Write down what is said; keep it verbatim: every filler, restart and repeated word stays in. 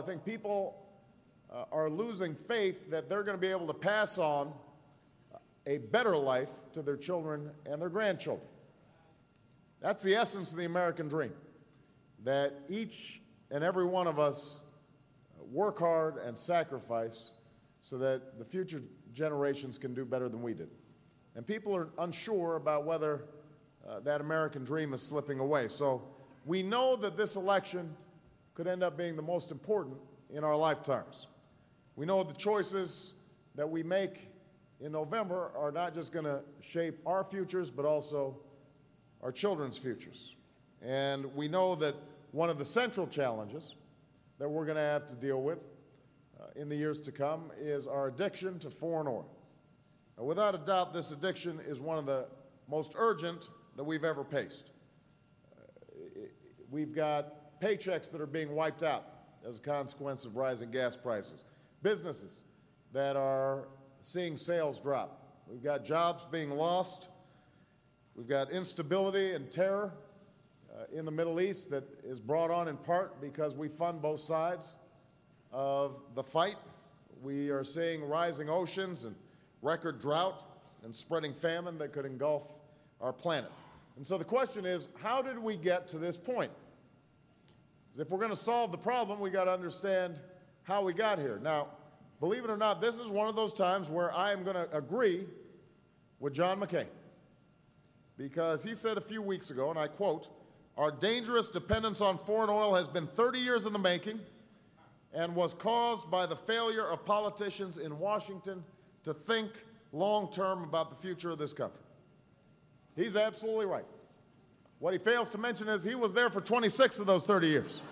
I think people uh, are losing faith that they're going to be able to pass on a better life to their children and their grandchildren. That's the essence of the American dream, that each and every one of us work hard and sacrifice so that the future generations can do better than we did. And people are unsure about whether uh, that American dream is slipping away. So we know that this election could end up being the most important in our lifetimes. We know the choices that we make in November are not just going to shape our futures, but also our children's futures. And we know that one of the central challenges that we're going to have to deal with uh, in the years to come is our addiction to foreign oil. Now, without a doubt, this addiction is one of the most urgent that we've ever faced. Uh, we've got paychecks that are being wiped out as a consequence of rising gas prices, businesses that are seeing sales drop. We've got jobs being lost. We've got instability and terror uh, in the Middle East that is brought on in part because we fund both sides of the fight. We are seeing rising oceans and record drought and spreading famine that could engulf our planet. And so the question is, how did we get to this point? Because if we're going to solve the problem, we've got to understand how we got here. Now, believe it or not, this is one of those times where I am going to agree with John McCain, because he said a few weeks ago, and I quote, "Our dangerous dependence on foreign oil has been thirty years in the making and was caused by the failure of politicians in Washington to think long-term about the future of this country." He's absolutely right. What he fails to mention is he was there for twenty-six of those thirty years.